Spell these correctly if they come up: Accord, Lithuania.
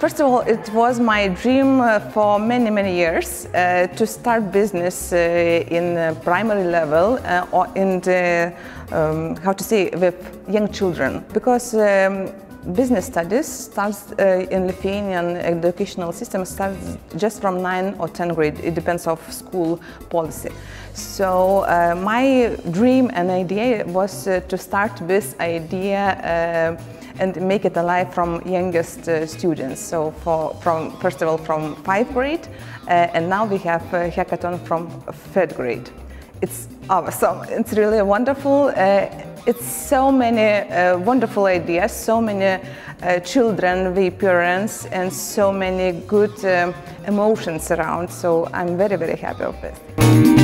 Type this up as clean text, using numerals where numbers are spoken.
First of all, it was my dream for many, many years to start business in primary level or in the, with young children, because business studies starts in Lithuanian educational system starts just from 9 or 10 grade. It depends of school policy. So my dream and idea was to start this idea and make it alive from youngest students. So from first of all from 5th grade, and now we have hackathon from 3rd grade. It's awesome. It's really wonderful. It's so many wonderful ideas, so many children, the parents, and so many good emotions around. So I'm very, very happy of this.